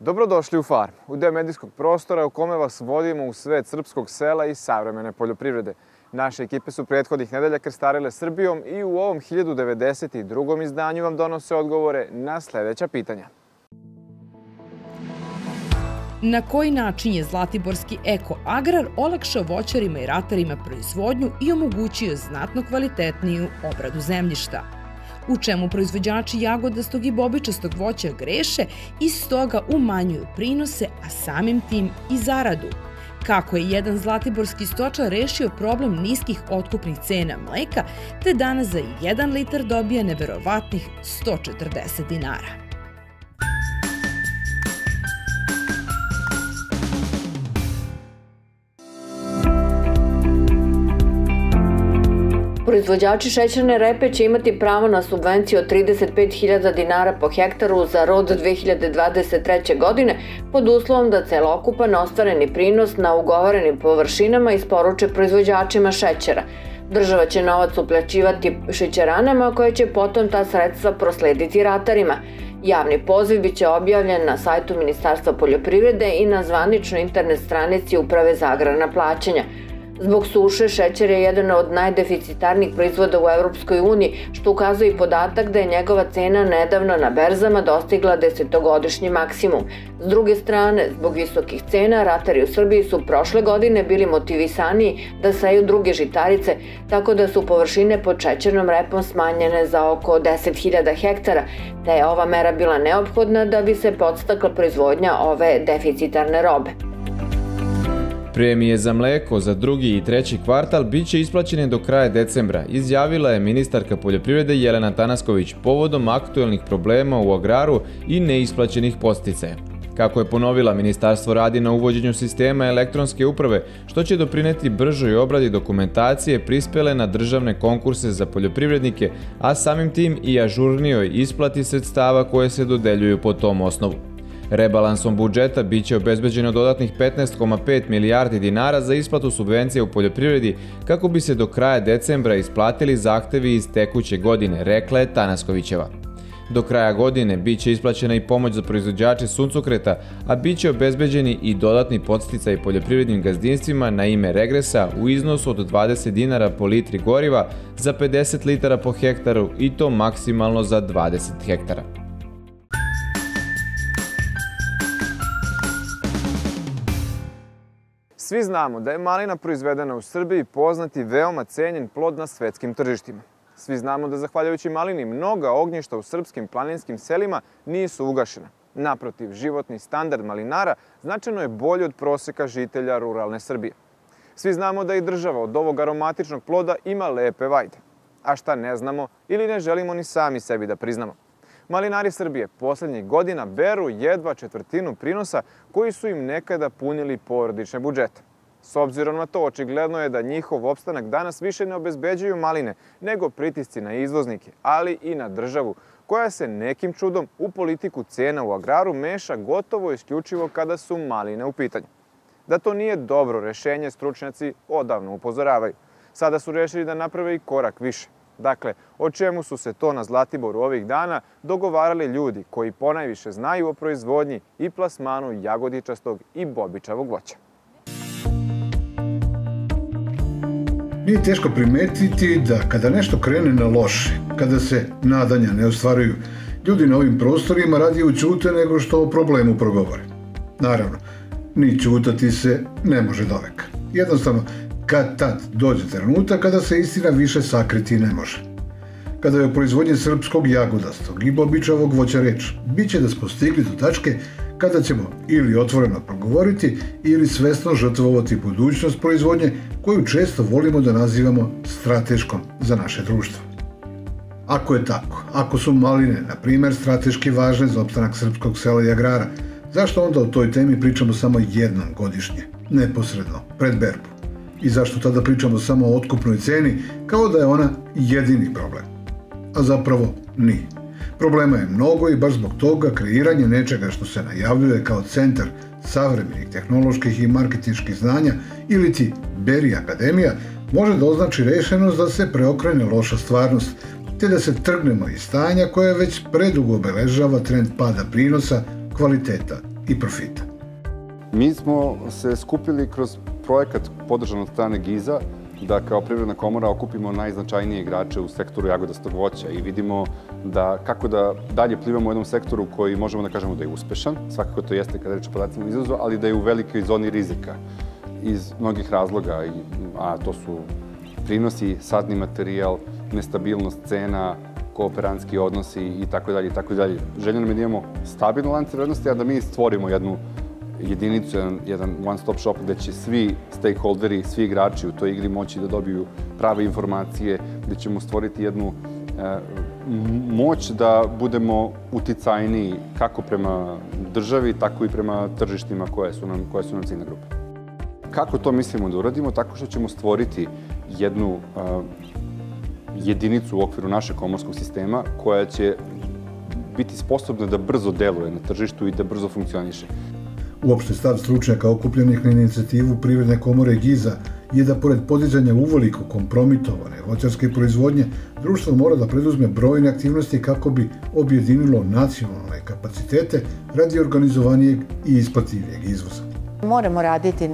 Dobrodošli u Farm, u deo medijskog prostora u kome vas vodimo u svet srpskog sela i savremene poljoprivrede. Naše ekipe su prethodnih nedelja krstarile Srbijom i u ovom 1092. izdanju vam donose odgovore na sljedeća pitanja. Na koji način je Zlatiborski Eko Agrar olakšao voćarima i ratarima proizvodnju i omogućio znatno kvalitetniju obradu zemljišta? U čemu proizvođači jagodastog i bobičastog voća greše i stoga umanjuju prinose, a samim tim i zaradu? Kako je jedan zlatiborski stočar rešio problem niskih otkupnih cena mleka, te danas za 1 litar dobija neverovatnih 140 dinara? Proizvođači šećerne repe će imati pravo na subvenciju od 35.000 dinara po hektaru za rod 2023. godine pod uslovom da celokupan ostvareni prinos na ugovorenim površinama isporuče proizvođačima šećera. Država će novac uplaćivati šećeranama koje će potom ta sredstva proslediti ratarima. Javni poziv biće objavljen na sajtu Ministarstva poljoprivrede i na zvaničnoj internet stranici Uprave za agrarna plaćanja. Zbog suše, šećer je jedan od najdeficitarnijih proizvoda u EU, što ukazuje i podatak da je njegova cena nedavno na berzama dostigla 10-godišnji maksimum. S druge strane, zbog visokih cena, ratari u Srbiji su prošle godine bili motivisaniji da saju druge žitarice, tako da su površine pod šećernom repom smanjene za oko 10.000 hektara, te je ova mera bila neophodna da bi se podstakla proizvodnja ove deficitarne robe. Premije za mleko za drugi i treći kvartal bit će isplaćene do kraja decembra, izjavila je ministarka poljoprivrede Jelena Tanasković povodom aktuelnih problema u agraru i neisplaćenih podsticaja. Kako je ponovila, ministarstvo radi na uvođenju sistema elektronske uprave, što će doprineti bržoj obradi dokumentacije prispele na državne konkurse za poljoprivrednike, a samim tim i ažurnijoj isplati sredstava koje se dodeljuju po tom osnovu. Rebalansom budžeta biće obezbeđeno dodatnih 15,5 milijardi dinara za isplatu subvencije u poljoprivredi kako bi se do kraja decembra isplatili zahtevi iz tekuće godine, rekla je Tanaskovićeva. Do kraja godine biće isplaćena i pomoć za proizvođače suncokreta, a biće obezbeđeni i dodatni podsticaj poljoprivrednim gazdinstvima na ime regresa u iznosu od 20 dinara po litri goriva za 50 litara po hektaru i to maksimalno za 20 hektara. Svi znamo da je malina proizvedena u Srbiji poznati veoma cenjen plod na svetskim tržištima. Svi znamo da zahvaljujući malini mnoga ognjišta u srpskim planinskim selima nisu ugašena. Naprotiv, životni standard malinara značajno je bolji od proseka žitelja ruralne Srbije. Svi znamo da i država od ovog aromatičnog ploda ima lepe vajde. A šta ne znamo ili ne želimo ni sami sebi da priznamo? Malinari Srbije posljednjih godina beru jedva 1/4 prinosa koji su im nekada punili porodične budžete. S obzirom na to, očigledno je da njihov opstanak danas više ne obezbeđuju maline, nego pritisci na izvoznike, ali i na državu, koja se nekim čudom u politiku cena u agraru meša gotovo isključivo kada su maline u pitanju. Da to nije dobro rešenje, stručnjaci odavno upozoravaju. Sada su rešili da naprave i korak više. Dakle, o čemu su se to na Zlatiboru ovih dana dogovarali ljudi koji ponajviše znaju o proizvodnji i plasmanu jagodičastog i bobičavog voća? Nije teško primetiti da kada nešto krene na loše, kada se nadanja ne ostvaruju, ljudi na ovim prostorima radije ćute nego što o problemu progovore. Naravno, ni ćutati se ne može doveka. Jednostavno, kad tad dođe trenutak kada se istina više sakriti ne može. Kada je o proizvodnji srpskog jagodastog i bobičavog voća reč, bit će da smo stigli do tačke kada ćemo ili otvoreno progovoriti ili svesno žrtvovati budućnost proizvodnje koju često volimo da nazivamo strateškom za naše društvo. Ako je tako, ako su maline, na primjer, strateški važne za opstanak srpskog sela i agrara, zašto onda o toj temi pričamo samo jednom godišnje, neposredno, pred berbu? I zašto tada pričamo samo o otkupnoj ceni, kao da je ona jedini problem? A zapravo nije. Problema je mnogo i baš zbog toga kreiranje nečega što se najavljuje kao centar savremenih tehnoloških i marketinških znanja ili ti Beri Akademija može da označi rešenost da se preokrene loša stvarnost, te da se trgnemo iz stanja koje već predugo obeležava trend pada prinosa, kvaliteta i profita. Mi smo se skupili kroz projekat podržan od strane GIZ-a da kao Privredna komora okupimo najznačajnije igrače u sektoru jagodastog voća i vidimo kako da dalje plivamo u jednom sektoru koji možemo da kažemo da je uspešan, svakako to jeste kada je reč o podacima izvozu, ali da je u velikoj zoni rizika iz mnogih razloga, a to su prinosi, sadni materijal, nestabilnost cena, kooperantski odnosi itd. Željeno mi da imamo stabilne lance vrednosti, a da mi stvorimo jednu jedinicu, jedan one-stop shop gde će svi stakeholderi, svi igrači u toj igri moći da dobiju prave informacije, gde ćemo stvoriti jednu moć da budemo uticajniji kako prema državi, tako i prema tržištima koje su nam ciljne grupe. Kako to mislimo da uradimo? Tako što ćemo stvoriti jednu jedinicu u okviru našeg komorskog sistema koja će biti sposobna da brzo deluje na tržištu i da brzo funkcioniše. Uopšte stav stručnjaka okupljenih na inicijativu Privredne komore GIZ-a je da pored podizanja uveliko kompromitovane voćarske proizvodnje, društvo mora da preduzme brojne aktivnosti kako bi objedinilo nacionalne kapacitete radi organizovanijeg i isplativijeg izvoza. Moramo raditi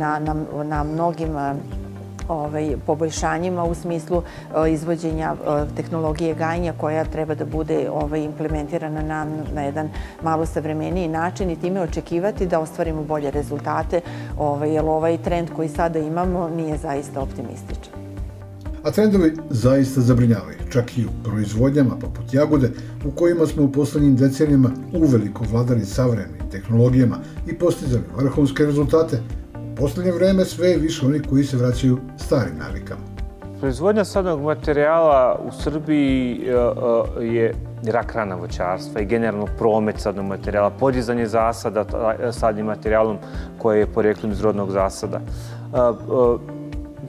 na mnogim poboljšanjima u smislu izvođenja tehnologije gajenja koja treba da bude implementirana na jedan malo savremeniji način i time očekivati da ostvarimo bolje rezultate, jer ovaj trend koji sada imamo nije zaista optimističan. A trendovi zaista zabrinjavaju, čak i u proizvodnjama poput jagode, u kojima smo u poslednjim decenijama uveliko vladali savremenim tehnologijama i postizali vrhunske rezultate. U poslednje vreme sve je više oni koji se vraćaju starim navikama. Proizvodnja sadnog materijala u Srbiji je rak rana voćarstva i generalno promet sadnog materijala, podizanje zasada sadnim materijalom koji je poreklom iz rodnog zasada.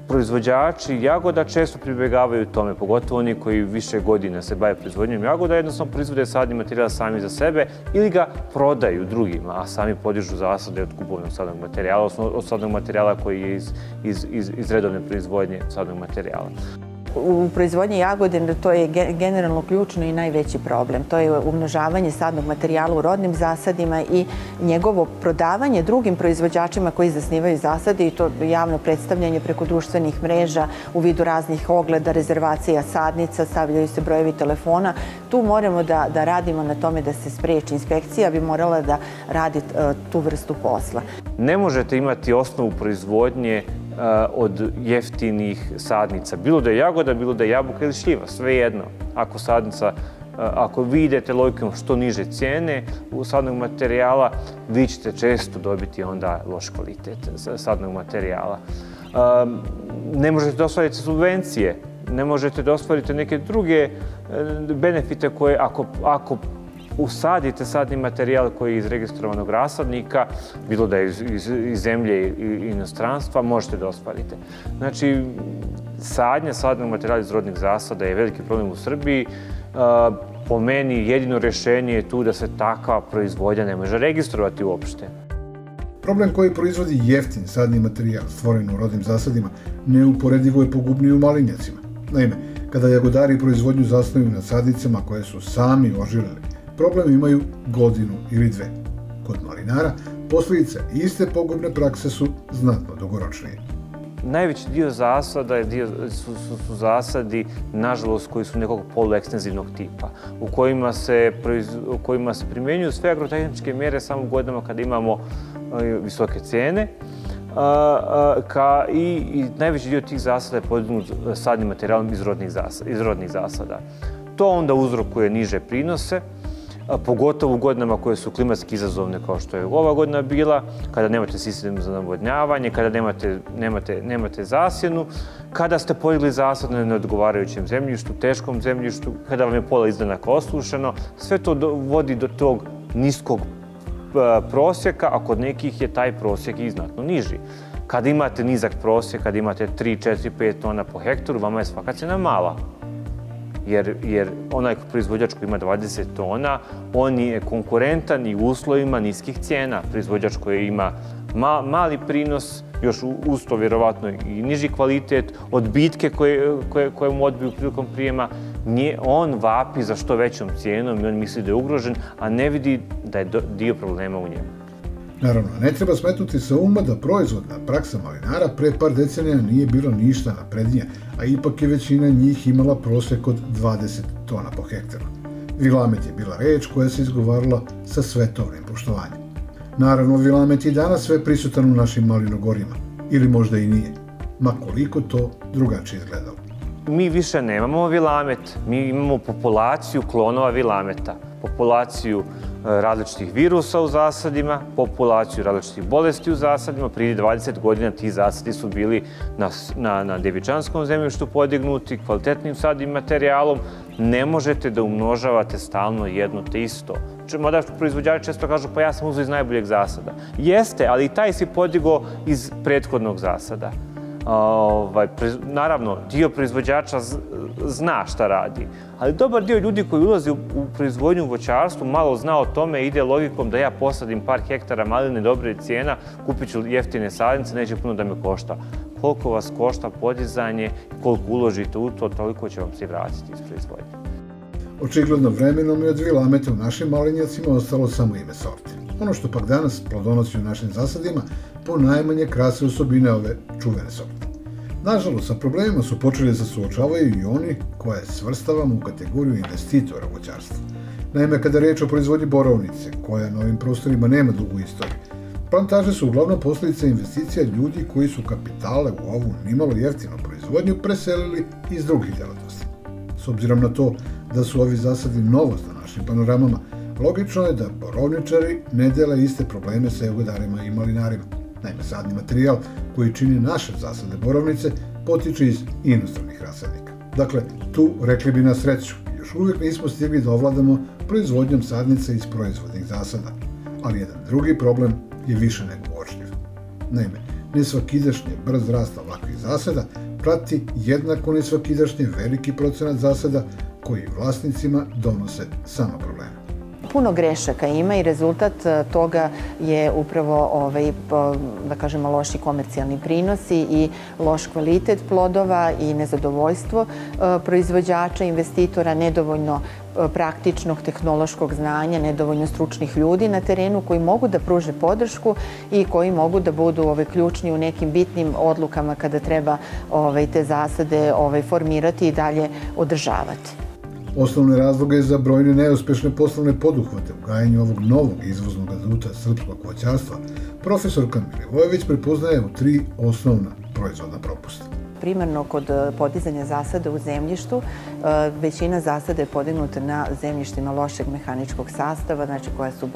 Proizvođači jagoda često pribegavaju tome, pogotovo oni koji više godina se bave proizvodnjom jagoda, jednostavno proizvode sadni materijal sami za sebe ili ga prodaju drugima, a sami podižu zasade od kupovnog sadnog materijala, od sadnog materijala koji je iz redovne proizvodnje sadnog materijala. U proizvodnji jagode to je generalno ključno i najveći problem. To je umnožavanje sadnog materijala u rodnim zasadima i njegovo prodavanje drugim proizvođačima koji zasnivaju zasade i to javno predstavljanje preko društvenih mreža u vidu raznih ogleda, rezervacija sadnica, stavljaju se brojevi telefona. Tu moramo da radimo na tome da se spreči. Inspekcija bi morala da radi tu vrstu posla. Ne možete imati osnovu proizvodnje od jeftinih sadnica. Bilo da je jagoda, bilo da je jabuka ili šljiva, svejedno. Ako vi idete logikom što niže cijene sadnog materijala, vi ćete često dobiti onda loš kvalitet sadnog materijala. Ne možete da ostvarite subvencije, ne možete da ostvarite neke druge benefite koje ako usadite sadni materijal koji je iz registrovanog rasadnika, bilo da je iz zemlje i inostranstva, možete da ostvarite. Znači, sadnja sadnog materijala iz rodnih zasada je veliki problem u Srbiji. Po meni jedino rješenje je tu da se takva proizvodnja ne može registrovati uopšte. Problem koji proizvodi jeftin sadni materijal stvoren u rodnim zasadima neuporedivo je pogubniji u malinjacima. Naime, kada jagodari proizvodnju zasnuju na sadnicama koje su sami oživeli, problem imaju godinu ili dve. Kod malinara posljedice iste pogubne prakse su znatno dugoročnije. Najveći dio zasada su zasadi, nažalost, koji su nekog poluekstenzivnog tipa, u kojima se primjenjuju sve agrotehničke mjere samo u godinama kada imamo visoke cijene. I najveći dio tih zasada je podignut sadnim materijalom iz rodnih zasada. To onda uzrokuje niže prinose, pogotovo u godinama koje su klimatski izazovne kao što je ova godina bila, kada nemate sistem za navodnjavanje, kada nemate zasjenu, kada ste podigli zasad na neodgovarajućem zemljištu, teškom zemljištu, kada vam je pola izdanaka osušeno, sve to vodi do tog niskog prosjeka, a kod nekih je taj prosjek i znatno niži. Kada imate nizak prosjek, kada imate 3, 4, 5 tona po hektaru, vama je svaka cena mala. Jer onaj proizvođač koji ima 20 tona, on je konkurentan i u uslovima niskih cijena. Proizvođač koji ima mali prinos, još uz to vjerovatno i niži kvalitet, odbitke koje mu odbiju prilikom prijema, on vapi za što većom cijenom i on misli da je ugrožen, a ne vidi da je dio problema u njemu. Naravno, ne treba smetnuti sa uma da proizvodna praksa malinara pre par decenija nije bilo ništa naprednija, a ipak je većina njih imala prosjek od 20 tona po hektaru. Vilamet je bila reč koja se izgovarala sa svetovnim poštovanjem. Naravno, vilamet je danas sve prisutan u našim malinogorima, ili možda i nije, ma koliko to drugačije izgledalo. Mi više nemamo vilamet, mi imamo populaciju klonova vilameta, populaciju različitih virusa u zasadima, populaciju različitih bolesti u zasadima. Prije 20 godina ti zasadi su bili na devičanskom zemljištu podignuti kvalitetnim sadnim materijalom. Ne možete da umnožavate stalno jedno te isto. Mada proizvođači često kažu pa ja sam uzeo iz najboljeg zasada. Jeste, ali i taj si podigao iz prethodnog zasada. Naravno, dio proizvođača zna šta radi, ali dobar dio ljudi koji ulazi u proizvodnju u voćarstvu malo zna o tome i ide logikom da ja posadim par hektara maline dobre cijena, kupit ću jeftine sadnice, neće puno da me košta. Koliko vas košta podizanje, koliko uložite u to, toliko će vam se vratiti iz proizvodnje. Očigledno vremenom je od vilameta u našim malinjacima ostalo samo ime sorte. Ono što pak danas plodonosi u našim zasadima po najmanje krase osobine ove čuvene sorte. Nažalost, sa problemima su počeli da suočavaju i oni koje svrstavamo u kategoriju investitora u voćarstvu. Naime, kada je reč o proizvodnji borovnice, koja na ovim prostorima nema dugu istoriju, plantaže su uglavnom posljedica investicija ljudi koji su kapitale u ovu nimalo jeftinu proizvodnju preselili iz drugih djelatnosti. S obzirom na to da su ovi zasadi novost na našim panoramama, logično je da borovničari ne dele iste probleme sa jagodarima i malinarima. Naime, sadni materijal koji čini naše zasade borovnice potiče iz inostranih rasadnika. Dakle, tu, rekli bi na sreću, još uvijek nismo stigli da ovladamo proizvodnjom sadnica iz proizvodnih zasada. Ali jedan drugi problem je više nego uočljiv. Naime, nesvakidašnje brz rast ovakvih zasada prati jednako nesvakidašnje veliki procenat zasada koji vlasnicima donose samo probleme. Puno grešaka ima i rezultat toga je upravo, da kažemo, loši komercijalni prinosi i loš kvalitet plodova i nezadovoljstvo proizvođača, investitora, nedovoljno praktičnog tehnološkog znanja, nedovoljno stručnih ljudi na terenu koji mogu da pruže podršku i koji mogu da budu ključni u nekim bitnim odlukama kada treba te zasade formirati i dalje održavati. Osnovne razloge za brojne neuspješne poslovne poduhvate u gajenju ovog novog izvoznog aduta srpskog voćarstva profesorka Milivojević prepoznaje u tri osnovna proizvodna propusta. Primarno kod podizanja zasada u zemljištu, većina zasada je podignuta na zemljištima lošeg mehaničkog sastava, znači koja su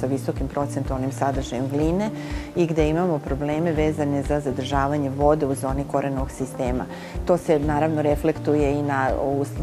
sa visokim procentualnim sadržajem gline i gde imamo probleme vezane za zadržavanje vode u zoni korenovog sistema. To se naravno reflektuje i na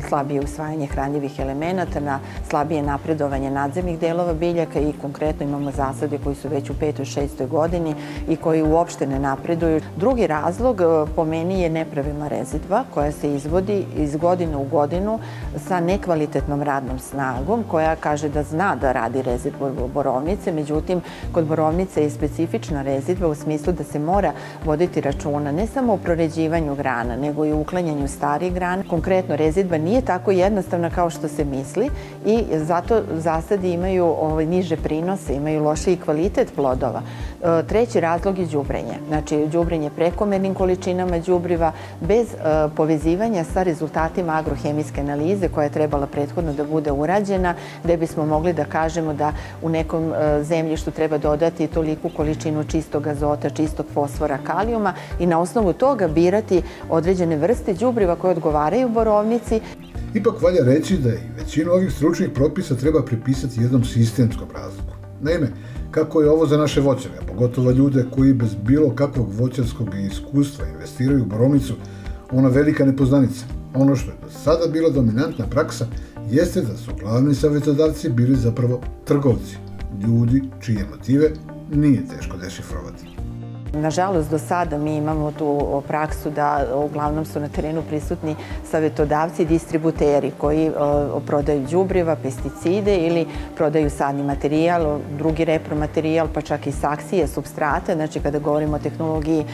slabije usvajanje hranjivih elemenata, na slabije napredovanje nadzemnih delova biljaka i konkretno imamo zasade koji su već u 5. i 6. godini i koji uopšte ne napreduju. Drugi razlog po meni je nepravilna rezidva koja se izvodi iz godine u godinu sa nekvalitetnom radnom snagom koja kaže da zna da radi rezidvu borovnice, međutim kod borovnice je specifična rezidva u smislu da se mora voditi računa ne samo o proređivanju grana nego i u uklanjanju starih grana. Konkretno rezidva nije tako jednostavna kao što se misli i zato zasadi imaju niže prinose, imaju lošiji kvalitet plodova. Treći razlog je đubrenje, znači đubrenje prekomernim količinama đubriva bez povezivanja sa rezultatima agrohemijske analize koja je trebala prethodno da bude urađena, gde bismo mogli da kažemo da u nekom zemljištu treba dodati toliku količinu čistog azota, čistog fosfora, kalijuma i na osnovu toga birati određene vrste đubriva koje odgovaraju borovnici. Ipak valja reći da i većinu ovih stručnih propisa treba pripisati jednom sistemskom razlogu. Naime, kako je ovo za naše voćare, pogotovo ljude koji bez bilo kakvog voćarskog iskustva investiraju u borovnicu, ona velika nepoznanica. Ono što je do sada bila dominantna praksa jeste da su glavni savjetodavci bili zapravo trgovci, ljudi čije motive nije teško dešifrovati. Nažalost, do sada mi imamo tu praksu da uglavnom su na terenu prisutni savjetodavci i distributeri koji prodaju đubriva, pesticide ili prodaju sadni materijal, drugi repromaterijal, pa čak i saksije, supstrate, znači kada govorimo o tehnologiji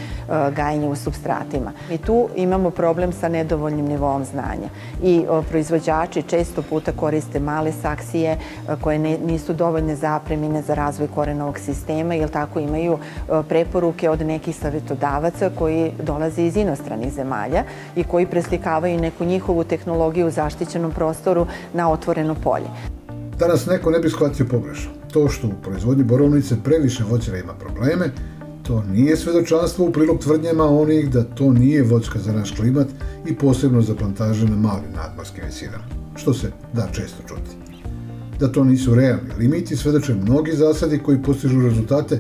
gajenja u supstratima. I tu imamo problem sa nedovoljnim nivoom znanja. I proizvođači često puta koriste male saksije koje nisu dovoljne zapremine za razvoj korenovog sistema, jer tako imaju preporuke od nekih savjetodavaca koji dolaze iz inostranih zemalja i koji preslikavaju neku njihovu tehnologiju u zaštićenom prostoru na otvoreno polje. Danas neko ne bi shvatio pogrešno. To što u proizvodnji borovnice previše voćara ima probleme, to nije svedočanstvo u prilog tvrdnjama onih da to nije voćka za naš klimat i posebno za plantaže na malim nadmorskim visinama, što se da često čuti. Da to nisu realni limiti svedoče mnogi zasadi koji postižu rezultate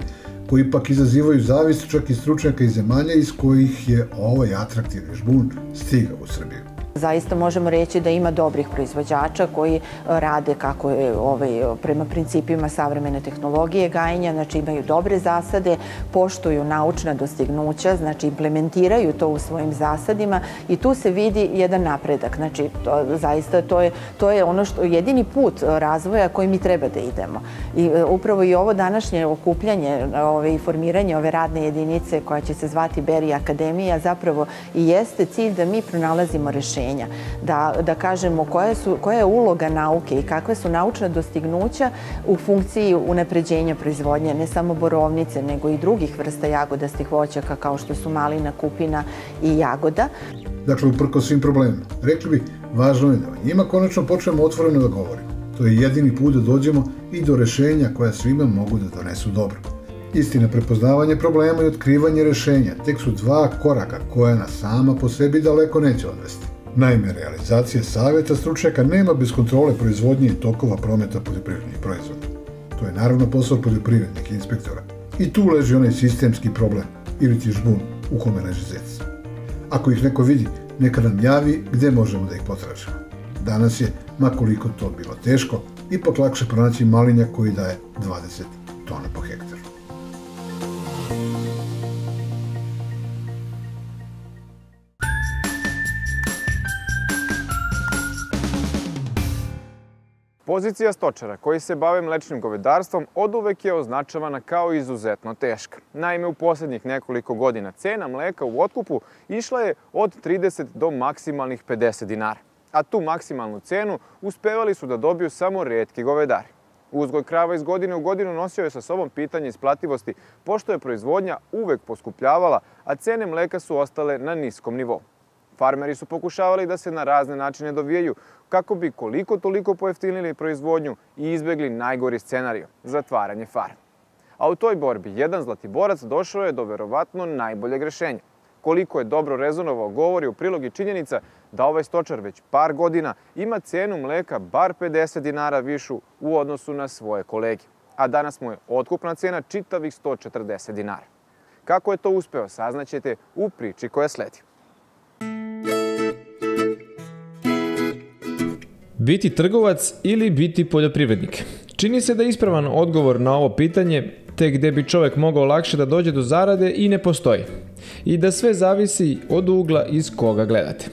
koji ipak izazivaju zavist čak i stručnjaka iz zemalja iz kojih je ovaj atraktivni žbun stigao u Srbiju. Zaista možemo reći da ima dobrih proizvođača koji rade kako je prema principima savremene tehnologije gajenja, znači imaju dobre zasade, poštuju naučna dostignuća, znači implementiraju to u svojim zasadima i tu se vidi jedan napredak. Znači zaista to je ono što jedini put razvoja koji mi treba da idemo. I upravo i ovo današnje okupljanje i formiranje ove radne jedinice koja će se zvati Beri Akademija zapravo i jeste cilj da mi pronalazimo rešenje. Da kažemo koja je uloga nauke i kakve su naučna dostignuća u funkciji unapređenja proizvodnje, ne samo borovnice, nego i drugih vrsta jagodastih voćaka kao što su malina, kupina i jagoda. Dakle, uprkos svim problemima, rekli bi, važno je da o njima konačno počnemo otvoreno da govorimo. To je jedini put da dođemo i do rešenja koja svima mogu da donesu dobro. Istina, prepoznavanje problema i otkrivanje rešenja tek su dva koraka koja nas sama po sebi daleko neće odvesti. Naime, realizacija savjeta stručnjaka nema bez kontrole proizvodnje i tokova prometa poljoprivrednih proizvoda. To je naravno posao poljoprivrednih inspektora. I tu leži onaj sistemski problem, ili ti žbun u kome leži zec. Ako ih neko vidi, neka nam javi gdje možemo da ih potražimo. Danas je, makoliko to bilo teško, ipak lakše pronaći malinja koji daje 20 tona po hektaru. Pozicija stočara koji se bave mlečnim govedarstvom oduvek je označavana kao izuzetno teška. Naime, u posljednjih nekoliko godina cena mleka u otkupu išla je od 30 do maksimalnih 50 dinara. A tu maksimalnu cenu uspevali su da dobiju samo retki govedari. Uzgoj krava iz godine u godinu nosio je sa sobom pitanje isplativosti, pošto je proizvodnja uvek poskupljavala, a cene mleka su ostale na niskom nivou. Farmeri su pokušavali da se na razne načine dovijaju kako bi koliko toliko pojeftinili proizvodnju i izbjegli najgori scenarij – zatvaranje farme. A u toj borbi jedan Zlatiborac došao je do verovatno najboljeg rešenja. Koliko je dobro rezonovao govori u prilogu činjenica da ovaj stočar već par godina ima cenu mleka bar 50 dinara višu u odnosu na svoje kolege, a danas mu je otkupna cena čitavih 140 dinara. Kako je to uspeo saznaćete u priči koja sledi. Biti trgovac ili biti poljoprivrednik? Čini se da je ispravan odgovor na ovo pitanje tek gdje bi čovjek mogao lakše da dođe do zarade i ne postoji. I da sve zavisi od ugla iz koga gledate.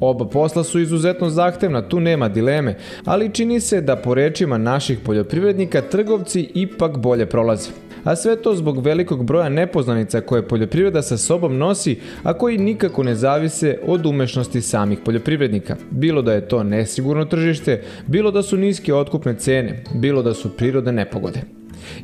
Oba posla su izuzetno zahtevna, tu nema dileme, ali čini se da po rečima naših poljoprivrednika trgovci ipak bolje prolaze. A sve to zbog velikog broja nepoznanica koje poljoprivreda sa sobom nosi, a koji nikako ne zavise od umešnosti samih poljoprivrednika. Bilo da je to nesigurno tržište, bilo da su niske otkupne cene, bilo da su prirodne nepogode.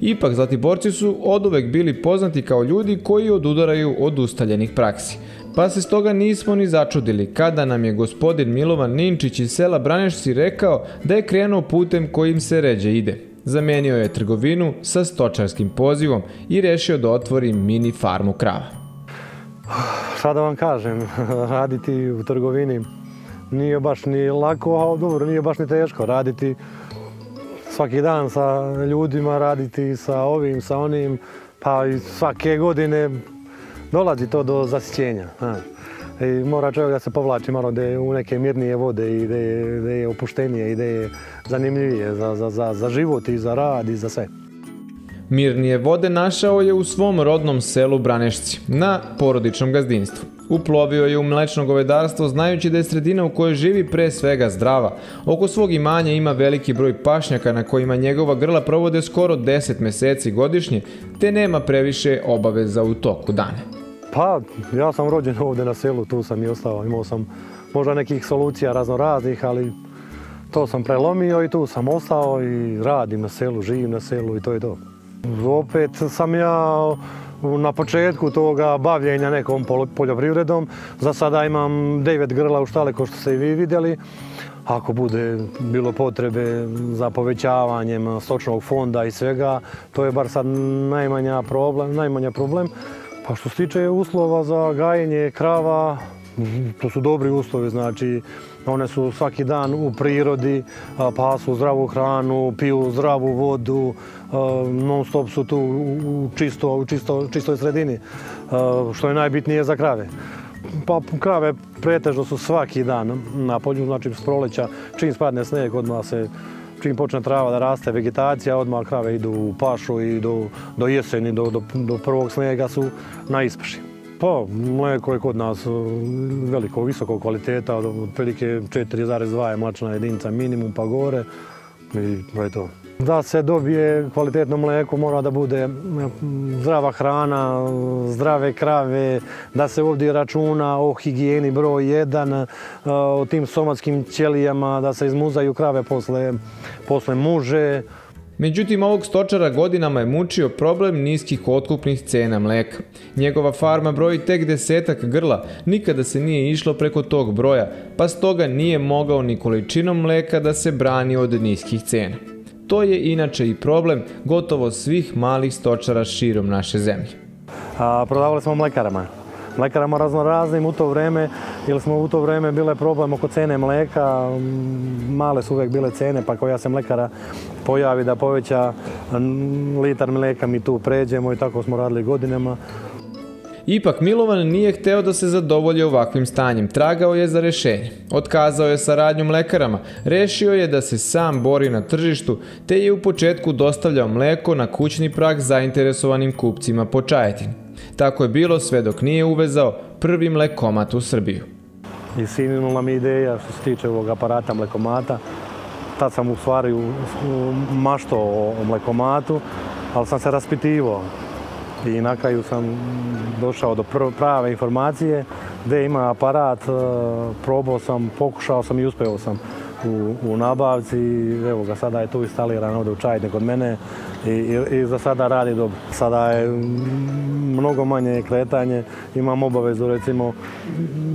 Ipak, Zlatiborci su oduvek bili poznati kao ljudi koji odudaraju od ustaljenih praksi. Pa se stoga nismo ni začudili kada nam je gospodin Milovan Ninčić iz sela Branešci rekao da je krenuo putem kojim se ređe ide. Zamenio je trgovinu sa stočarskim pozivom i rešio da otvori mini farmu krava. Šta da vam kažem, raditi u trgovini nije baš ni lako, a dobro, nije baš ni teško. Raditi svaki dan sa ljudima, raditi sa ovim, sa onim, pa i svake godine dolazi to do zasićenja. Mora čovjek da se povlači malo u neke mirnije vode i da je opuštenije i da je zanimljivije za život i za rad i za sve. Mirnije vode našao je u svom rodnom selu Branešci, na porodičnom gazdinstvu. Uplovio je u mlečno govedarstvo znajući da je sredina u kojoj živi pre svega zdrava. Oko svog imanja ima veliki broj pašnjaka na kojima njegova grla provode skoro 10 meseci godišnje, te nema previše obaveza u toku dana. Pa, ja sam rođen ovdje na selu, tu sam i ostao. Imao sam možda nekih solucija raznoraznih, ali to sam prelomio i tu sam ostao i radim na selu, živim na selu i to je to. Opet sam ja na početku toga bavljenja nekom poljoprivredom. Za sada imam 9 grla u štale, ko što ste i vi vidjeli. Ako bude bilo potrebe za povećavanjem stočnog fonda i svega, to je bar sad najmanja problem. Pa što se tiče uslova za gajenje krava, to su dobri uslovi, znači one su svaki dan u prirodi, pasu zdravu hranu, piju zdravu vodu, non stop su tu u čistoj sredini, što je najbitnije za krave. Pa krave pretežno su svaki dan na polju, znači s proleća, čim spadne sneg, čim počne trava da raste vegetacija, odmah krave idu u pašu i do jeseni, do prvog snega su na ispaši. Pa, mleko je kod nas veliko, visoko kvaliteta, otprilike 4,2 je mlečna jedinica minimum pa gore i to je to. Da se dobije kvalitetno mleko mora da bude zdrava hrana, zdrave krave, da se ovdje računa o higijeni broj 1, o tim somatskim ćelijama, da se izmuzaju krave posle muže. Međutim, ovog stočara godinama je mučio problem niskih otkupnih cena mleka. Njegova farma broji tek 10-ak grla, nikada se nije išlo preko tog broja, pa stoga nije mogao ni količinom mleka da se brani od niskih cena. To je inače i problem gotovo svih malih stočara širom naše zemlje. Prodavali smo mlekarama raznoraznim u to vreme, jer smo u to vreme bile problem oko cene mleka, male su uvek bile cene, pa koja se mlekara pojavi da poveća litar mleka mi tu pređemo i tako smo radili godinama. Ipak Milovan nije hteo da se zadovolji ovakvim stanjem, tragao je za rešenje. Otkazao je saradnju mlekarama, rešio je da se sam bori na tržištu, te je u početku dostavljao mleko na kućni prag zainteresovanim kupcima po Čajetini. Tako je bilo sve dok nije uvezao prvi mlekomat u Srbiju. I sinula mi ideja što se tiče ovog aparata mlekomata. Tad sam u stvari maštao o mlekomatu, ali sam se raspitivao. I na kraju sam došao do prave informacije gdje ima aparat, probao sam, pokušao sam i uspeo sam u nabavci. Evo ga, sada je tu instaliran ovdje u Čajetini kod mene i za sada radi dobro. Sada je mnogo manje kretanje, imam obavezu recimo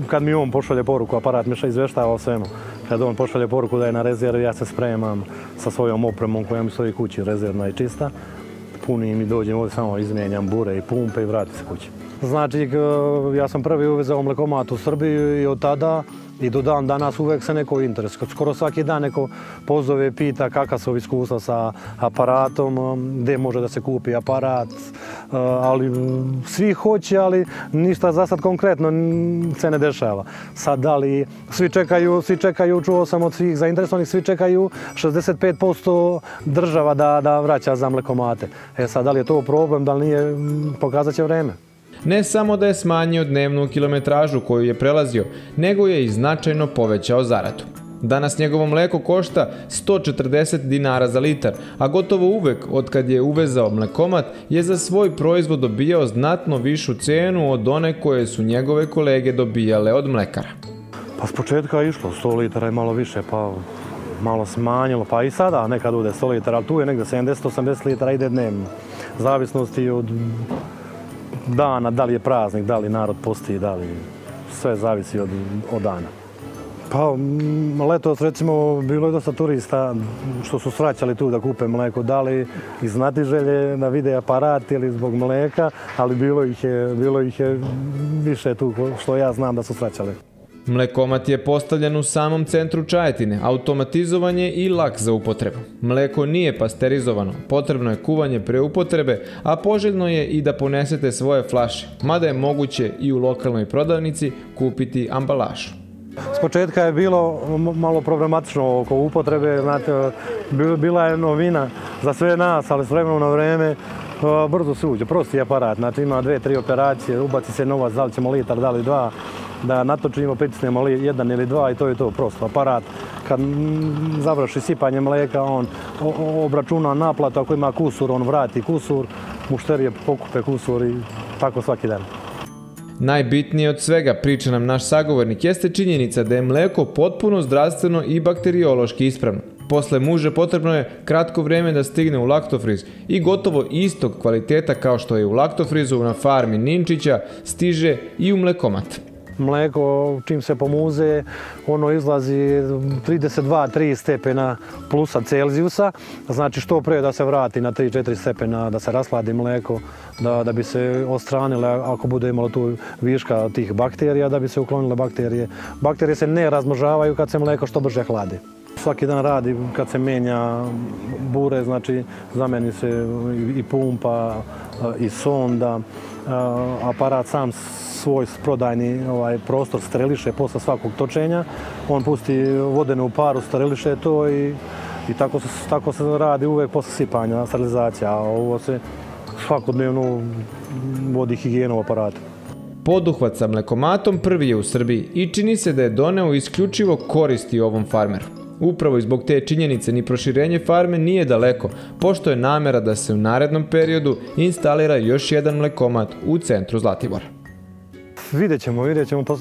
kad mi on pošalje poruku, aparat mi izveštava o svemu. Kad on pošalje poruku da je na rezervi, ja se spremam sa svojom opremom koja mi stoji kući, rezervna i čista. Punim i dođem ovdje, samo izmijenjam bure i pumpe i vratim se kući. Znači, ja sam prvi uvezao mlekomat u Srbiju i od tada i do dan danas uvek se neko interesuje. Skoro svaki dan neko pozove, pita kakva su iskustva sa aparatom, gdje može da se kupi aparat, ali svi hoće, ali ništa za sad konkretno se ne dešava. Sad da li svi čekaju, čuo sam od svih zainteresovanih, svi čekaju 65% država da vraća za mlekomate. E sad, da li je to problem, da li nije, pokazat će vreme. Ne samo da je smanjio dnevnu kilometražu koju je prelazio, nego je i značajno povećao zaradu. Danas njegovo mleko košta 140 dinara za litar, a gotovo uvek od kad je uvezao mlekomat je za svoj proizvod dobijao znatno višu cenu od one koje su njegove kolege dobijale od mlekara. Pa s početka je išlo, 100 litara je malo više, pa malo smanjilo, pa i sada nekad ude 100 litara, ali tu je negde 70-80 litara ide dnevno, zavisnosti od dana, da li je praznik, da li narod posti, da li sve zavisi od dana. Pa, letos recimo bilo je dosta turista što su sraćali tu da kupe mleko, da li iz znatiželje da vide aparat ili zbog mleka, ali bilo ih je više tu što ja znam da su sraćali. Mlekomat je postavljen u samom centru Čajetine, automatizovan je i lak za upotrebu. Mleko nije pasterizovano, potrebno je kuvanje pre upotrebe, a poželjno je i da ponesete svoje flaše, mada je moguće i u lokalnoj prodavnici kupiti ambalažu. S početka je bilo malo problematično oko upotrebe, bila je novina za sve nas, ali s vremena na vreme brzo se uđe. Prosti je aparat, znači ima 2-3 operacije, ubaci se novac, da li ćemo litar, da li dva, da natočimo, pritisnemo jedan ili dva i to je to prosto aparat. Kad završi sipanje mlijeka, on obračuna naplatu, ako ima kusur, on vrati kusur, mušterije pokupe kusur i tako svaki dan. Najbitnije od svega, priča nam naš sagovornik, jeste činjenica da je mleko potpuno zdravstveno i bakteriološki ispravno. Posle muže potrebno je kratko vrijeme da stigne u laktofriz i gotovo istog kvaliteta kao što je u laktofrizu na farmi Ninčića stiže i u mlekomat. Mleko čim se pomuze, ono izlazi 32-3 stepena plusa Celzijusa, znači što pre da se vrati na 3-4 stepena, da se rasladi mleko, da bi se odstranile, ako bude imalo tu viška tih bakterija, da bi se uklonile bakterije. Bakterije se ne razmnožavaju kad se mleko što brže hladi. Svaki dan radi kad se menja bure, znači zameni se i pumpa, i sonda, aparat sam svoj prodajni prostor steriliše posle svakog točenja, on pusti vodenu paru, steriliše to i tako se radi uvek posle sipanja, sterilizacija, a ovo se svakodnevno vodi higijenom aparatu. Poduhvat sa mlekomatom prvi je u Srbiji i čini se da je doneo isključivo koristi ovom farmeru. Upravo i zbog te činjenice ni proširenje farme nije daleko, pošto je namera da se u narednom periodu instalira još jedan mlekomat u centru Zlatibora. Vidjet ćemo,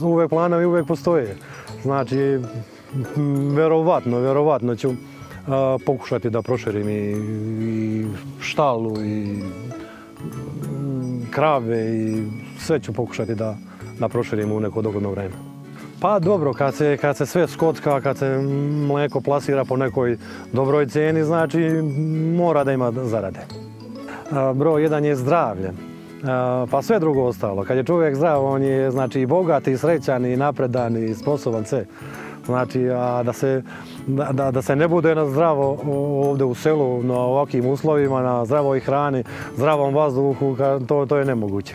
uvek planovi uvek postoje. Znači, verovatno ću pokušati da proširim i štalu, i krave, i sve ću pokušati da proširim u neko dogledno vreme. Pa dobro, kad se sve skocka, kad se mleko plasira po nekoj dobroj cijeni, znači mora da ima zarade. Broj jedan je zdravlje, pa sve drugo ostalo. Kad je čovjek zdrav, on je i bogat, i srećan, i napredan, i sposoban, sve. Znači, a da se ne bude na zdravo ovdje u selu, na ovakvim uslovima, na zdravoj hrani, zdravom vazduhu, to je nemoguće.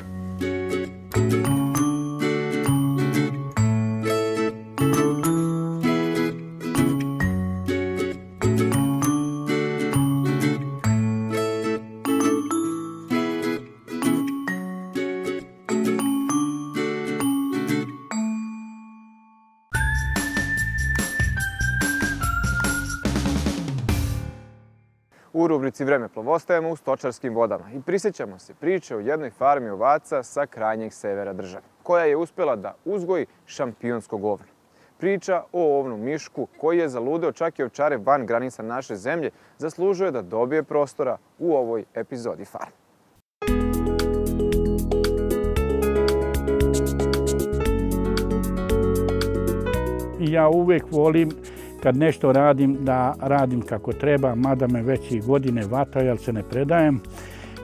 U rubrici Vreme plov ostajemo u stočarskim vodama i prisjećamo se priče o jednoj farmi ovaca sa krajnjeg severa države, koja je uspjela da uzgoji šampionskog ovna. Priča o ovnu Mišku, koji je zaludeo čak i ovčare van granica naše zemlje, zaslužuje da dobije prostora u ovoj epizodi farme. Ja uvek volim kad nešto radim, da radim kako treba, mada me već i godine vataju, jer se ne predajem.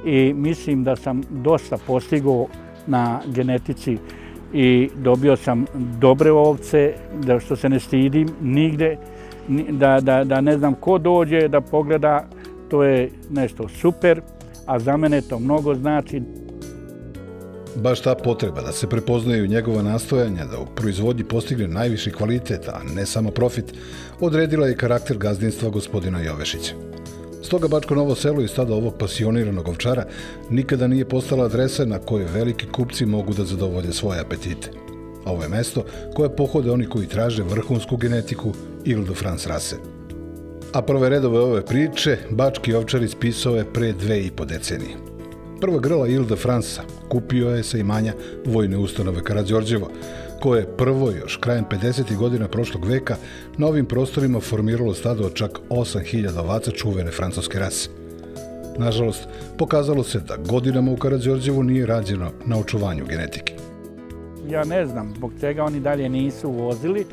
I mislim da sam dosta postigao na genetici i dobio sam dobre ovce, da što se ne stidim nigde, da ne znam ko dođe da pogleda, to je nešto super, a za mene to mnogo znači. Baš ta potreba da se prepoznaju njegova nastojanja da u proizvodnji postigne najviši kvalitet, a ne samo profit, odredila je karakter gazdinstva gospodina Jovešića. Stoga Bačko Novo Selo i stada ovog pasioniranog ovčara nikada nije postala adresa na kojoj veliki kupci mogu da zadovolje svoje apetite. Ovo je mesto koje pohode oni koji traže vrhunsku genetiku Île-de-France rase. A prve redove ove priče bački ovčar ispisao je pre 2,5 decenije. Prva grla Île-de-France-a kupio je sa imanja vojne ustanove Karađorđevo, koje je prvo još krajem 50. godina prošlog veka na ovim prostorima formiralo stado od čak 8.000 ovaca čuvene francuske rase. Nažalost, pokazalo se da godinama u Karađorđevu nije rađeno na očuvanju genetike. Ja ne znam zbog čega oni dalje nisu uvozili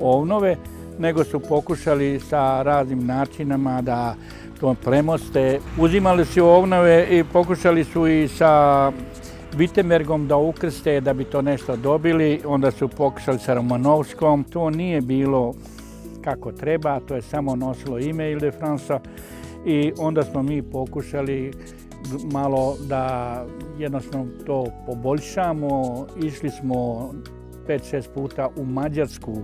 ovnove, nego su pokušali sa raznim načinama da to premoste. Uzimali su ovnove i pokušali su i sa Vitemergom da ukrste da bi to nešto dobili. Onda su pokušali sa Romanovskom. To nije bilo kako treba, to je samo nosilo ime Île-de-France-a. I onda smo mi pokušali malo da jednostavno to poboljšamo. Išli smo 5-6 puta u Mađarsku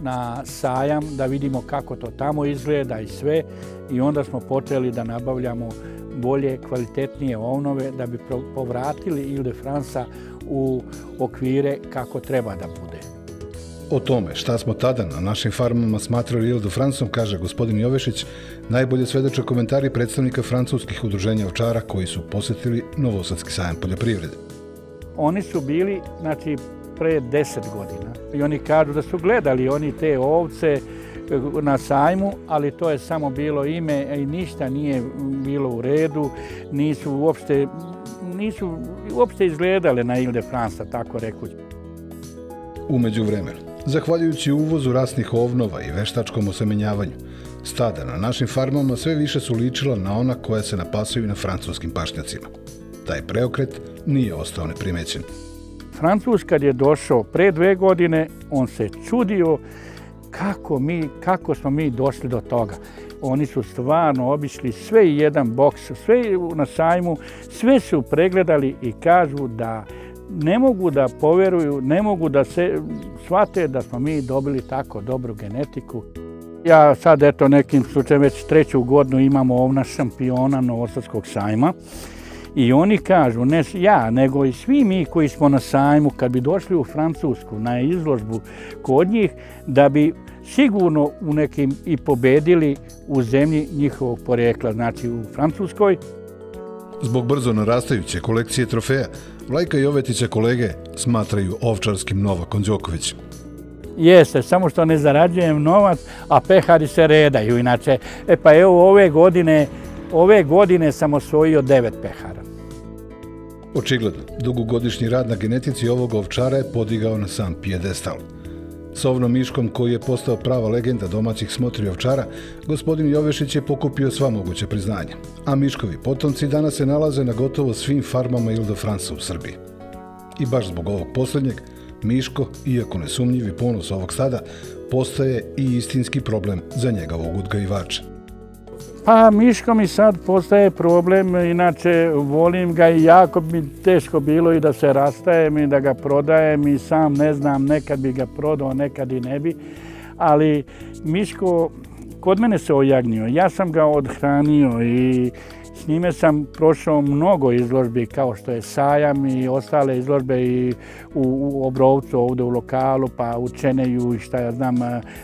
na sajam da vidimo kako to tamo izgleda i sve. I onda smo počeli da nabavljamo bolje, kvalitetnije ovnove da bi povratili Île-de-France u okvire kako treba da bude. O tome šta smo tada na našim farmama smatrali Île-de-France-om, kaže gospodin Jovešić, najbolje svedoče komentari predstavnika francuskih udruženja ovčara koji su posjetili Novosadski sajam poljoprivrede. Oni su bili, znači, pre 10 godina i oni kažu da su gledali oni te ovce na sajmu, ali to je samo bilo ime i ništa nije bilo u redu, nisu uopšte izgledale na Île-de-France, tako rekući. U međuvremenu, zahvaljujući uvozu rasnih ovnova i veštačkom osemenjavanju, stada na našim farmama sve više su ličila na ona koja se napasuju na francuskim pašnjacima. Taj preokret nije ostao neprimećen. Francuz kad je došao pre 2 godine, on se čudio kako smo mi došli do toga. Oni su stvarno obišli sve i jedan boks, sve na sajmu, sve su pregledali i kažu da ne mogu da poveruju, ne mogu da se shvate da smo mi dobili tako dobru genetiku. Ja sad, eto, nekim slučajem već 3. godinu imamo ovna šampiona Novosadskog sajma. I oni kažu, ne ja, nego i svi mi koji smo na sajmu, kad bi došli u Francusku na izložbu kod njih, da bi sigurno u nekim i pobedili u zemlji njihovog porekla, znači u Francuskoj. Zbog brzo narastajuće kolekcije trofeja, Vlajka Jovetića kolege smatraju ovčarskim Novakom Đokovićem. Jeste, samo što ne zarađujem novac, a pehari se redaju. Inače, pa evo ove godine sam osvojio 9 pehara. Očigledno, dugogodišnji rad na genetici ovog ovčara je podigao na sam pijedestal. S ovnom miškom koji je postao prava legenda domaćih smotri ovčara, gospodin Jovešić je pokupio sva moguće priznanja, a miškovi potomci danas se nalaze na gotovo svim farmama Île-de-France u Srbiji. I baš zbog ovog posljednjeg, miško, iako nesumnjivi ponos ovog stada, postaje i istinski problem za njegovog odgajivača. Pa miško mi sad postaje problem, inače volim ga i jako mi teško bilo i da se rastajem i da ga prodajem i sam ne znam, nekad bi ga prodao, nekad i ne bi, ali miško kod mene se ojagnio, ja sam ga odhranio i s njime sam prošao mnogo izložbi kao što je sajam i ostale izložbe i u Obrovcu ovdje u lokalu, pa u Čeneju i šta ja znam,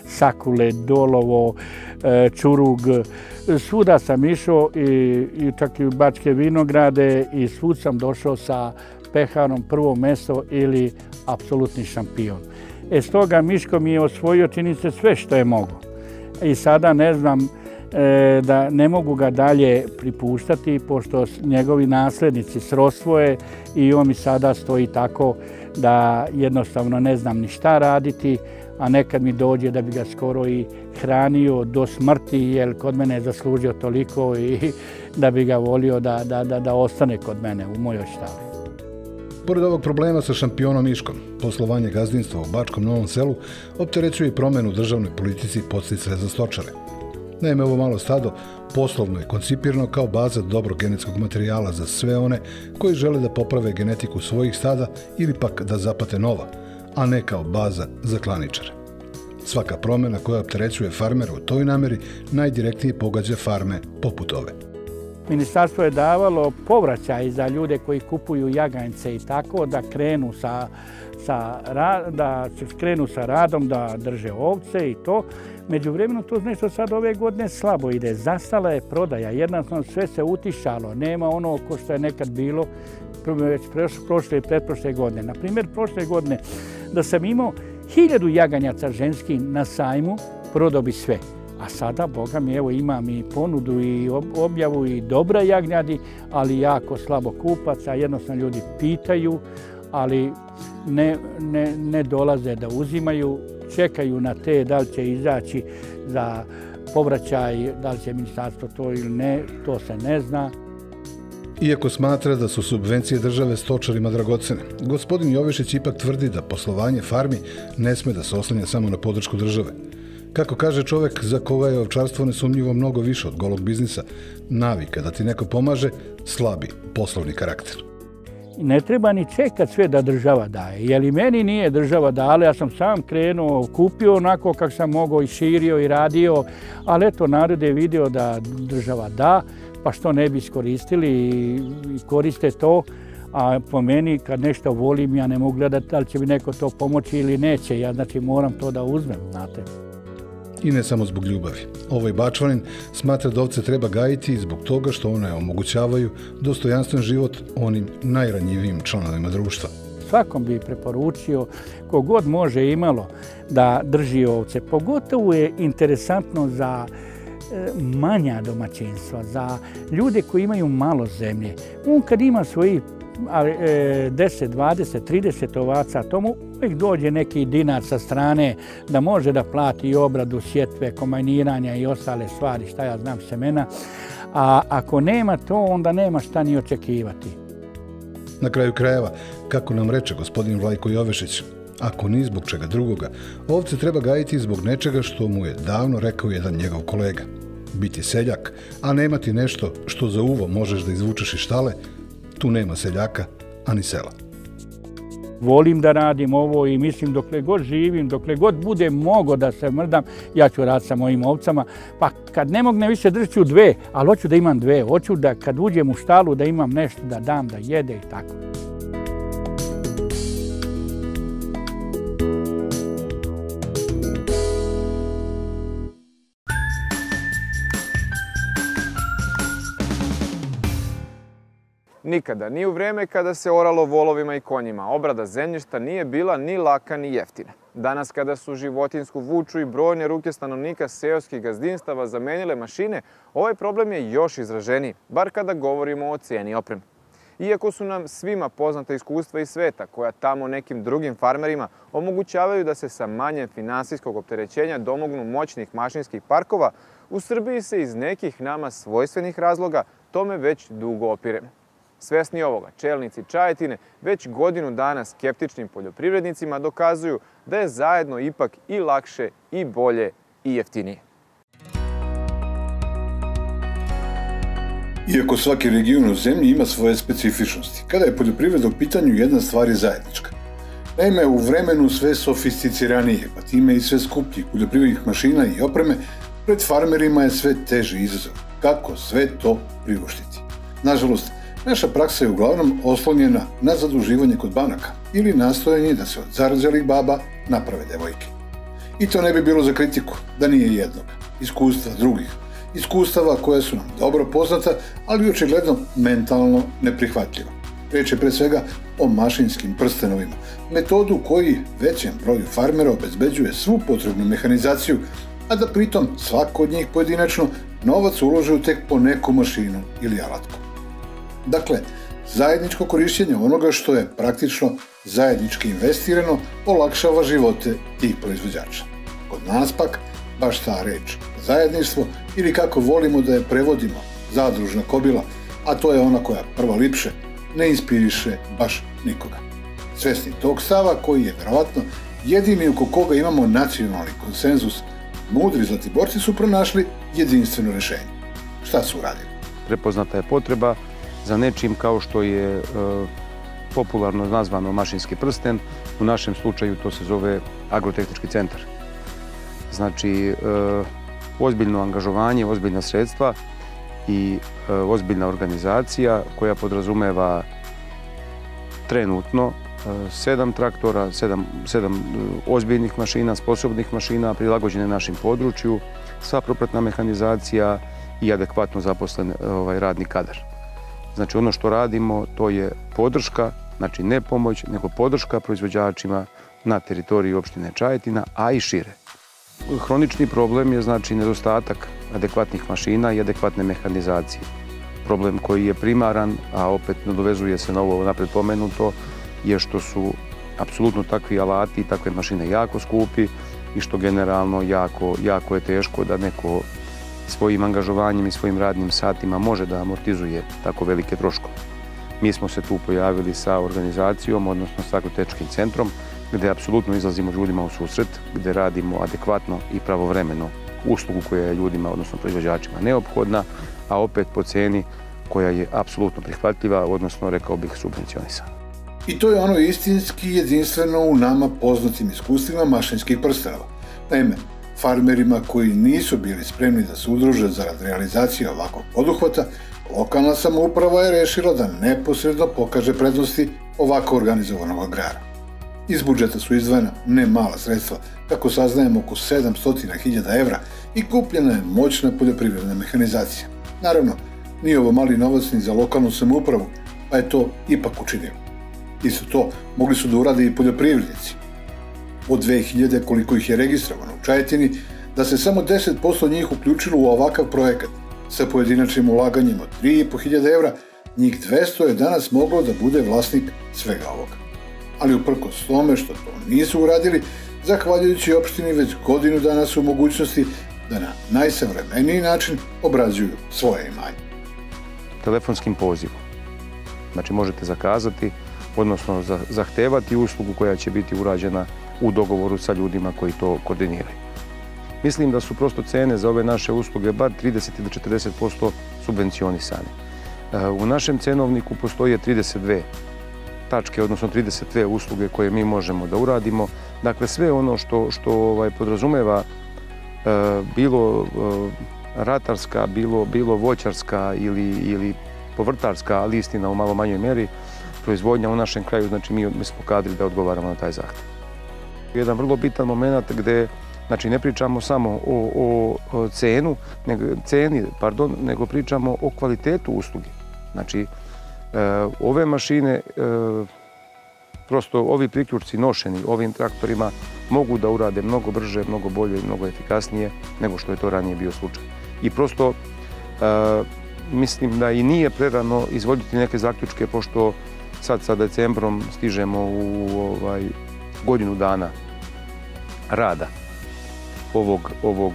Sakule, Dolovo, Čurug. Svuda sam išao i čak i u Bačke Vinograde i svud sam došao sa peharom prvo mesto ili apsolutni šampion. Stoga miško mi je osvojio činjenice sve što je mogo i sada ne znam da ne mogu ga dalje pripuštati pošto njegovi naslednici srostvo je i on mi sada stoji tako da jednostavno ne znam ni šta raditi, a nekad mi dođe da bi ga skoro i hranio do smrti jer kod mene je zaslužio toliko i da bi ga volio da ostane kod mene u mojoj štali. Pored ovog problema sa šampionom miškom, poslovanje gazdinstva u Bačkom Novom Selu opterećuje i promjenu u državnoj politici podsticaja za stočare. Naime, ovo malo stado poslovno je koncipirano kao baza dobrog genetskog materijala za sve one koji žele da poprave genetiku svojih stada ili pak da zapate nova, a ne kao baza za klaničare. Svaka promjena koja opterećuje farmera u toj namjeri najdirektnije pogađa farme poput ove. Ministarstvo je davalo povraćaj za ljude koji kupuju jaganjce i tako da krenu sa radom, da drže ovce i to. Međuvremeno to nešto sad ove godine slabo ide. Zastala je prodaja, jednostavno sve se utišalo, nema ono ko što je nekad bilo već prošle i pretprošle godine. Na primjer, prošle godine da sam imao 1000 jaganjaca ženskih na sajmu, prodao bi sve. A sada, boga mi, evo imam i ponudu i objavu i dobra jagnjadi, ali jako slabo kupaca, jednostavno ljudi pitaju, ali ne dolaze da uzimaju, čekaju na te da li će izaći za povraćaj, da li će ministarstvo to ili ne, to se ne zna. Iako smatra da su subvencije države stočarima dragocene, gospodin Jovešić ipak tvrdi da poslovanje farmi ne sme da se oslanja samo na podršku države. Kako kaže čovjek za koga je ovčarstvo nesumnjivo mnogo više od golog biznisa, navika da ti neko pomaže slabi poslovni karakter. Ne treba ni čekat sve da država daje, jer i meni nije država dala, ja sam sam krenuo, kupio onako kako sam mogao i širio i radio, ali eto, narod je vidio da država da, pa što ne bi iskoristili i koriste to, a po meni kad nešto volim ja ne mogu gledati da li će mi neko to pomoći ili neće, ja znači moram to da uzmem, znate. I ne samo zbog ljubavi. Ovaj Bačvanin smatra da ovce treba gajiti i zbog toga što one omogućavaju dostojanstven život onim najranjivijim članovima društva. Svakom bi preporučio, kogod može imalo, da drži ovce. Pogotovo je interesantno za manja domaćinstva, za ljude koji imaju malo zemlje. On kad ima svojih 10, 20, 30 ovaca, tomu uvijek dođe neki dinar sa strane da može da plati obradu, sjetve, komajniranja i ostale stvari, šta ja znam, semena. A ako nema to, onda nema šta ni očekivati. Na kraju krajeva, kako nam reče gospodin Vlajko Jovešić, ako ni zbog čega drugoga, ovce treba gajiti zbog nečega što mu je davno rekao jedan njegov kolega. Biti seljak, a nemati nešto što za uvo možeš da izvučeš iz štale, tu nema seljaka, ani sela. Volim da radim ovo i mislim dokle god živim, dokle god bude mogo da se mrdam, ja ću raditi sa mojim ovcama. Pa kad ne mogne više držat ću dve, ali hoću da imam dve. Hoću da kad uđem u štalu da imam nešto da dam, da jede i tako. Nikada, ni u vreme kada se oralo volovima i konjima, obrada zemljišta nije bila ni laka ni jeftina. Danas kada su životinsku vuču i brojne ruke stanovnika seoskih gazdinstava zamenile mašine, ovaj problem je još izraženiji, bar kada govorimo o cijeni opreme. Iako su nam svima poznata iskustva iz sveta koja tamo nekim drugim farmerima omogućavaju da se sa manje finansijskog opterećenja domognu moćnih mašinskih parkova, u Srbiji se iz nekih nama svojstvenih razloga tome već dugo opiremo. Svesni ovoga, čelnici Čajetine već godinu dana skeptičnim poljoprivrednicima dokazuju da je zajedno ipak i lakše, i bolje, i jeftinije. Iako svaki region u zemlji ima svoje specifičnosti, kada je poljoprivreda u pitanju, jedna stvar je zajednička. Naime, u vremenu sve sofisticiranije, pa time i sve skupljih poljoprivrednih mašina i opreme, pred farmerima je sve teži izazov. Kako sve to priuštiti? Nažalost, naša praksa je uglavnom oslonjena na zaduživanje kod banaka ili nastojanje da se od zarđalih baba naprave devojke. I to ne bi bilo za kritiku da nije jednog, iskustva drugih, iskustava koja su nam dobro poznata, ali očigledno mentalno neprihvatljiva. Reč je pre svega o mašinskim prstenovima, metodu koji većem broju farmera obezbeđuje svu potrebnu mehanizaciju, a da pritom svako od njih pojedinačno novac ulože tek po neku mašinu ili alatku. Dakle, zajedničko korišćenje onoga što je praktično zajednički investirano olakšava živote tih proizvođača. Kod nas pak, baš ta reč, zajedništvo, ili kako volimo da je prevodimo, zadružna kobila, a to je ona koja prva lipše, ne inspiriše baš nikoga. Svesni tog stava, koji je verovatno jedini oko koga imamo nacionalni konsenzus, mudri Zlatiborci su pronašli jedinstveno rešenje. Šta su uradili? Prepoznata je potreba za nečim kao što je popularno nazvano mašinski prsten, u našem slučaju to se zove Agro-Tehnički Centar. Znači, ozbiljno angažovanje, ozbiljna sredstva i ozbiljna organizacija koja podrazumeva trenutno 7 traktora, 7 ozbiljnih mašina, sposobnih mašina prilagođene našem području, sva propratna mehanizacija i adekvatno zaposlen radni kadar. Znači, ono što radimo, to je podrška, znači ne pomoć, nego podrška proizvođačima na teritoriji opštine Čajetina, a i šire. Hronični problem je, znači, nedostatak adekvatnih mašina i adekvatne mehanizacije. Problem koji je primaran, a opet nadovezuje se na ovo napred pomenuto, je što su apsolutno takvi alati i takve mašine jako skupi i što generalno jako je teško da neko svojim angažovanjem i svojim radnim satima može da amortizuje tako velike troškove. Mi smo se tu pojavili sa organizacijom, odnosno sa Agro-Tehničkim centrom, gde apsolutno izlazimo ljudima u susret, gde radimo adekvatno i pravovremeno uslugu koja je ljudima, odnosno proizvođačima, neophodna, a opet po ceni koja je apsolutno prihvatljiva, odnosno, rekao bih, subvencionisana. I to je ono istinski jedinstveno u nama poznatim iskustvima mašinskih prstava. Naime, farmerima koji nisu bili spremni da se udruže zarad realizacije ovakvog poduhvata, lokalna samouprava je rešila da neposredno pokaže prednosti ovako organizovanog agrara. Iz budžeta su izdvojena ne mala sredstva, kako saznajemo oko 700.000 evra, i kupljena je moćna poljoprivredna mehanizacija. Naravno, nije ovo mali novac ni za lokalnu samoupravu, pa je to ipak učinilo. Isto to mogli su da urade i poljoprivrednici. Od 2000 koliko ih je registrovano u Čajetini, da se samo 10% njih uključilo u ovakav projekat. Sa pojedinačnim ulaganjem od 3.500 evra, njih 200 je danas moglo da bude vlasnik svega ovoga. Ali uprkos tome što to nisu uradili, zahvaljujući opštini već godinu dana su u mogućnosti da na najsavremeniji način obrađuju svoje imanje. Telefonskim pozivom. Znači možete zakazati, odnosno zahtevati uslugu koja će biti urađena u dogovoru sa ljudima koji to koordiniraju. Mislim da su prosto cene za ove naše usluge bar 30 ili 40% subvencionisane. U našem cenovniku postoje 32 tačke, odnosno 32 usluge koje mi možemo da uradimo. Dakle, sve ono što podrazumeva bilo ratarska, bilo voćarska ili povrtarska, ali istina u malo manjoj meri, proizvodnja u našem kraju, znači mi smo kadri da odgovaramo na taj zahtev. Jedan vrlo bitan moment gde, znači, ne pričamo samo o ceni, nego pričamo o kvalitetu usluge. Znači, ove mašine, prosto ovi priključci nošeni ovim traktorima mogu da urade mnogo brže, mnogo bolje i mnogo efikasnije nego što je to ranije bio slučaj. I prosto mislim da i nije prerano izvoditi neke zaključke, pošto sad sa decembrom stižemo u godinu dana rada ovog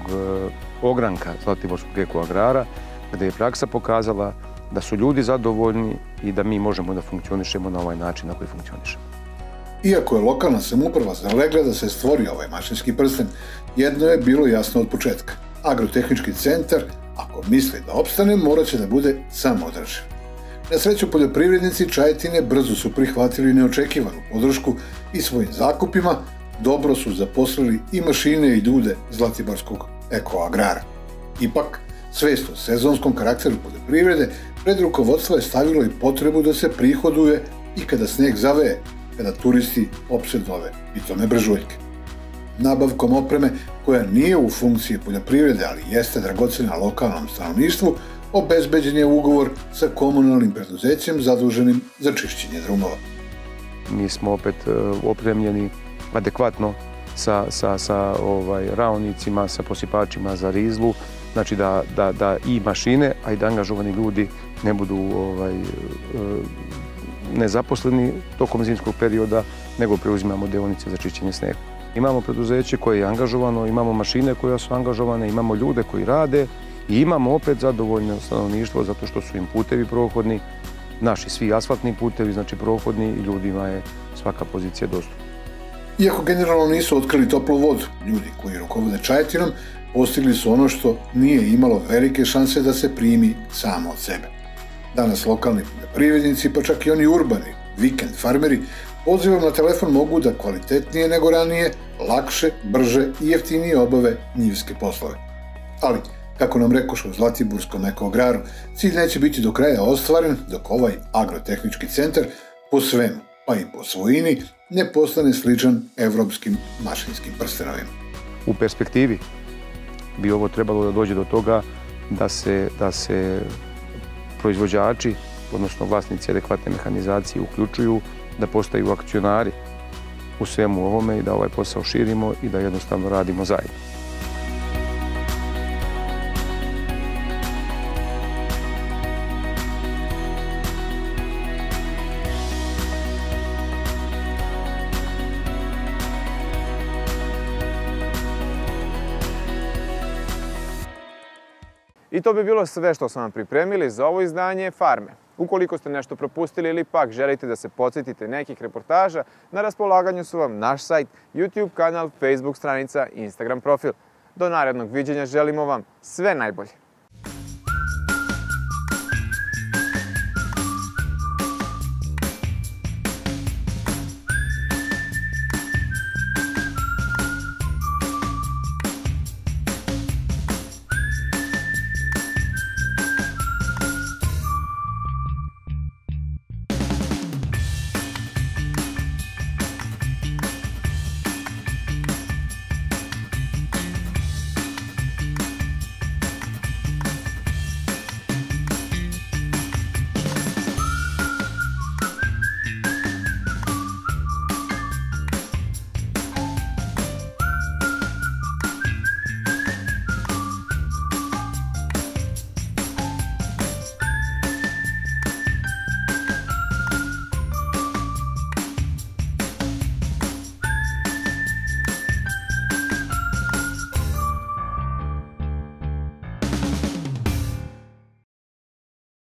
ogranka Zlatiborskog Eko Agrara, gde je praksa pokazala da su ljudi zadovoljni i da mi možemo da funkcionišemo na ovaj način na koji funkcionišemo. Iako je lokalna samouprava zalegla da se stvori ovaj mašinski prsten, jedno je bilo jasno od početka. Agro-Tehnički centar, ako misli da opstane, morat će da bude samoodrživ. Na sreću, poljoprivrednici Čajetine brzo su prihvatili neočekivanu podršku i svojim zakupima dobro su zaposlili i mašine i ljude Zlatiborskog Eko Agrara. Ipak, svest o sezonskom karakteru poljoprivrede pred rukovodstvo je stavilo i potrebu da se prihoduje i kada sneg zaveje, kada turisti opsedove i tome brežuljke. Nabavkom opreme koja nije u funkciji poljoprivrede, ali jeste dragocena lokalnom stanovništvu, obezbeđen je ugovor sa komunalnim preduzećem zaduženim za čišćenje drumova. Mi smo opet opremljeni adekvatno sa raonicima, sa posipačima za rizlu, znači da i mašine, a i da angažovani ljudi ne budu nezaposleni tokom zimskog perioda, nego preuzimamo deonice za čišćenje snega. Imamo preduzeće koje je angažovano, imamo mašine koje su angažovane, imamo ljude koji rade i imamo opet zadovoljno stanovništvo zato što su im putevi prohodni, naši svi asfaltni putevi, znači prohodni, i ljudima je svaka pozicija dostupna. Iako generalno nisu otkrili toplu vodu, ljudi koji rukovode Čajetinom postigli su ono što nije imalo velike šanse da se primi samo od sebe. Danas lokalni poljoprivrednici, pa čak i oni urbani, vikend farmeri, pozivom na telefon mogu da kvalitetnije nego ranije, lakše, brže i jeftinije obave njivske poslove. Ali, kako nam rekoš u Zlatiborskom Eko Agraru, cilj neće biti do kraja ostvaren dok ovaj Agro-Tehnički centar po svemu, pa i po svojini, ne postane sličan evropskim mašinskim prstenovima. U perspektivi bi ovo trebalo da dođe do toga da se proizvođači, odnosno vlasnici adekvatne mehanizacije, uključuju, da postaju akcionari u svemu ovome i da ovaj posao širimo i da jednostavno radimo zajedno. I to bi bilo sve što smo vam pripremili za ovo izdanje Farme. Ukoliko ste nešto propustili ili pak želite da se podsjetite nekih reportaža, na raspolaganju su vam naš sajt, YouTube kanal, Facebook stranica i Instagram profil. Do narednog viđenja želimo vam sve najbolje!